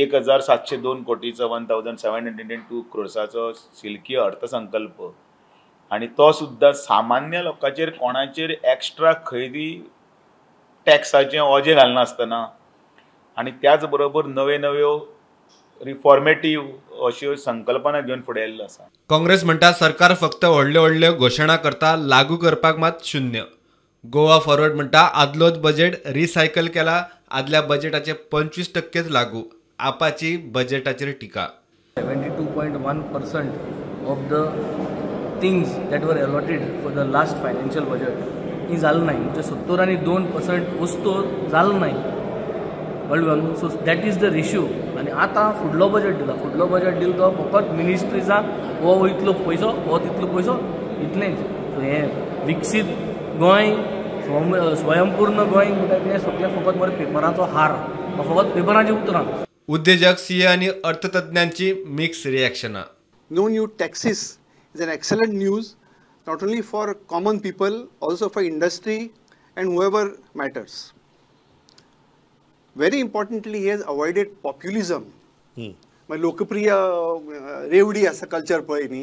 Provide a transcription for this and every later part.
1,702 कोटीचं 1,702 क्रोर्साचो सिल्की अर्थसंकल्प आणि तो सुद्धा सामान्य लोकांचेर कोणाचेर एक्स्ट्रा खयदी टॅक्साचे ओझे घालनासतना आणि त्याच बरोबर नवे नव्यो रिफॉर्मेटिव अश्यो संकल्पना घेवन फुडें आयिल्लो आसा। काँग्रेस म्हणटा सरकार फक्त व्हडल्यो व्हडल्यो घोशणा करता, लागू करपाक मात शून्य। गोवा फॉरवर्ड म्हणटा आदलोच बजेट रिसायकल केला, आदल्या बजेटाचे 25% लागू। आपाची बजेटाचेर टीका। 72.1% of the things that were allotted for the last financial budget ही झालं नाही, म्हणजे 70.2% वस्तू झालं नाही बळवंग। So that is the issue. आणि आता फुडलो बजेट दिला, फुडलो बजेट दिल तो फकत मिनिस्ट्रीजा हो इतलो पैसो हो तितलो पैसो इतलेंच। सो हे विकसित गोय स्वयंपूर्ण गोय म्हणटा सगळे फकत बरे पेपराचो हार, फकत पेपराची उतरां। उद्योजक सीए आणि अर्थतज्ञांची mix reaction. No new taxes is an excellent news not only for common people also for industry and whoever matters. Very importantly, he has avoided populism. Matlab lokpriya revdi asa culture pay ni,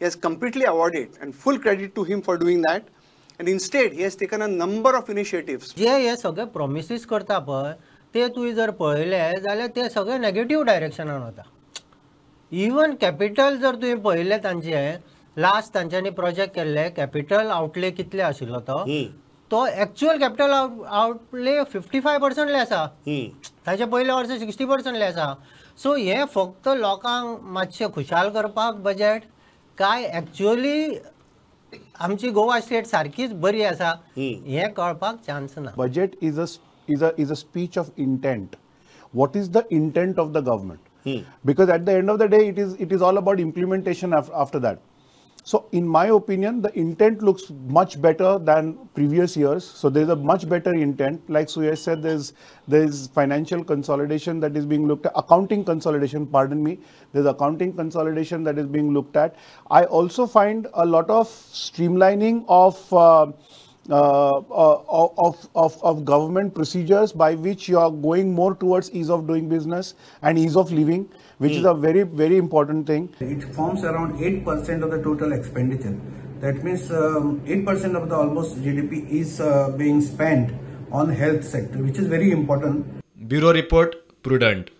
he has completely avoided, and full credit to him for doing that. And instead, he has taken a number of initiatives. जे हे सगळे promises करता पण ते तू जर पहिले झाले ते सगळे नेगेटिव्ह डायरेक्शनान होता। इवन कॅपिटल जर तू पहिले तांचे लास्ट तांच्यानी प्रोजेक्ट केले कॅपिटल आउटले कितले आशिल्लो तो एक्चुअल कैपिटल आउटले 55% ले आसा, ताचे पयले वर्सा 60% ले आसा। सो हे फक्त लोकांक मातशे खुशाल करपाक बजेट काय एक्चुअली आमची गोवा स्टेट सारकीच बरी आसा हे कळपाक चान्स ना। Budget is a speech of intent. What is the intent of the government, because at the end of the day it is all about implementation after that. So in my opinion, the intent looks much better than previous years. So there is a much better intent. Like Suyash said, there is financial consolidation that is being looked at, accounting consolidation. Pardon me, there is accounting consolidation that is being looked at. I also find a lot of streamlining of government procedures by which you are going more towards ease of doing business and ease of living, which is a very, very important thing. It forms around 8% of the total expenditure. That means 8% of the almost GDP is being spent on health sector, which is very important. Bureau report, Prudent.